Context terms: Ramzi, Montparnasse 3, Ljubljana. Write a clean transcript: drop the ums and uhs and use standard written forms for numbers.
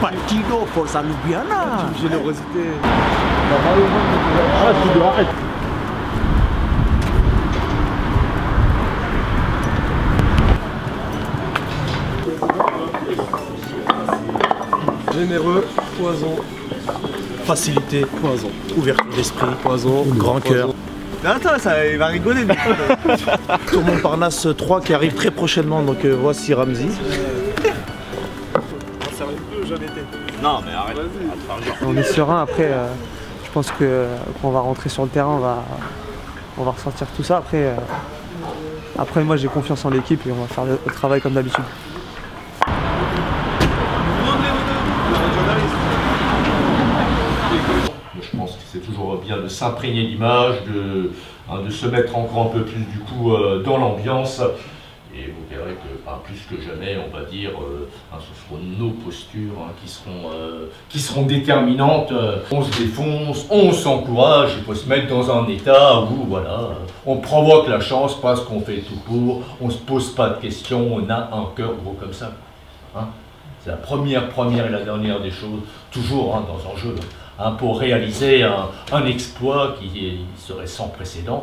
Partido Forza Ljubljana. Une générosité. Arrête, tu dois arrêter. Généreux, poison. Facilité, poison. Ouverture d'esprit, poison. Grand cœur. Attends, ça, il va rigoler. Sur Montparnasse 3 qui arrive très prochainement, donc voici Ramzi. Non mais arrête. On est serein après, je pense que quand on va rentrer sur le terrain, on va ressentir tout ça. Après, après moi j'ai confiance en l'équipe et on va faire le travail comme d'habitude. Je pense que c'est toujours bien de s'imprégner d'image, de se mettre encore un peu plus du coup dans l'ambiance. Et vous verrez que plus que jamais, on va dire, ce seront nos postures qui seront déterminantes. On se défonce, on s'encourage, il faut se mettre dans un état où voilà, on provoque la chance parce qu'on fait tout pour, on ne se pose pas de questions, on a un cœur gros comme ça. Hein, c'est la première et la dernière des choses, toujours dans un jeu, pour réaliser un exploit qui serait sans précédent.